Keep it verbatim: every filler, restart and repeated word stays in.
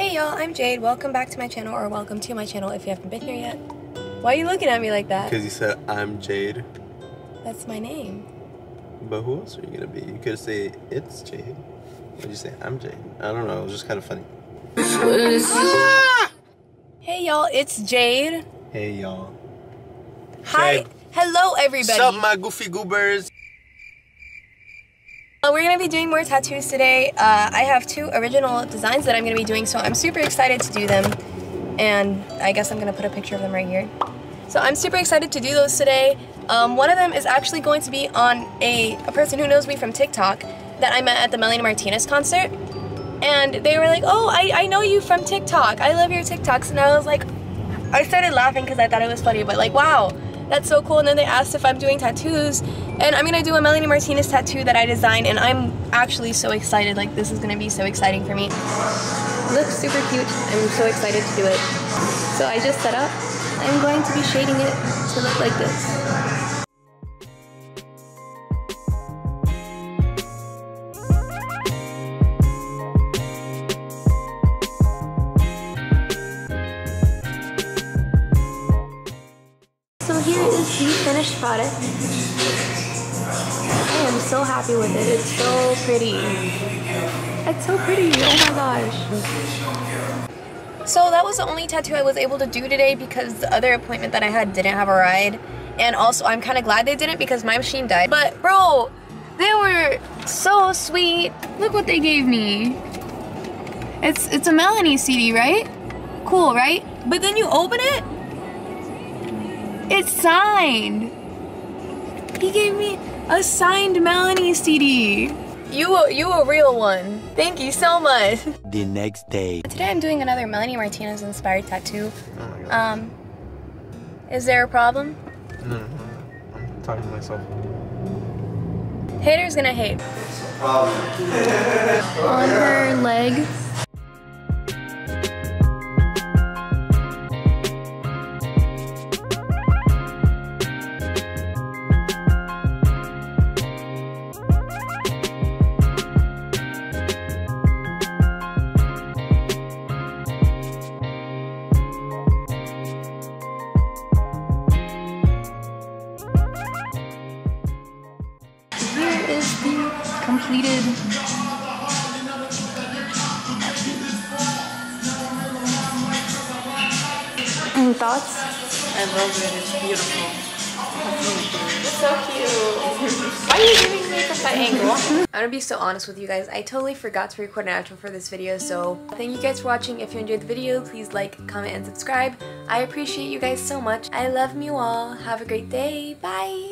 Hey y'all, I'm Jade. Welcome back to my channel, or welcome to my channel if you haven't been here yet. Why are you looking at me like that? Because you said I'm Jade. That's my name. But who else are you going to be? You could say it's Jade. Or you say I'm Jade. I don't know. It was just kind of funny. Ah! Hey y'all, it's Jade. Hey y'all. Hi. Jade. Hello everybody. Sup my goofy goobers. Uh, we're going to be doing more tattoos today. Uh, I have two original designs that I'm going to be doing, so I'm super excited to do them. And I guess I'm going to put a picture of them right here. So I'm super excited to do those today. Um, one of them is actually going to be on a, a person who knows me from TikTok that I met at the Melanie Martinez concert. And they were like, oh, I, I know you from TikTok. I love your TikToks. And I was like, I started laughing because I thought it was funny, but like, wow. That's so cool. And then they asked if I'm doing tattoos, and I'm gonna do a Melanie Martinez tattoo that I designed, and I'm actually so excited. Like, this is gonna be so exciting for me. It looks super cute. I'm so excited to do it. So I just set up. I'm going to be shading it to look like this. Here is the finished product. I am so happy with it. It's so pretty. It's so pretty. Oh my gosh. So that was the only tattoo I was able to do today because the other appointment that I had didn't have a ride. And also I'm kind of glad they didn't because my machine died. But bro, they were so sweet. Look what they gave me. It's, it's a Melanie C D, right? Cool, right? But then you open it. It's signed. He gave me a signed Melanie C D. You a, you a real one. Thank you so much. The next day. Today I'm doing another Melanie Martinez inspired tattoo. Oh my God. Um, is there a problem? No, no, no. I'm talking to myself. Haters gonna hate. On her leg. Is the completed and thoughts? I love it. It's beautiful. It's so cute. Why are you giving me from that angle? I'm gonna be so honest with you guys. I totally forgot to record an outro for this video, so thank you guys for watching. If you enjoyed the video, please like, comment, and subscribe. I appreciate you guys so much. I love you all. Have a great day. Bye.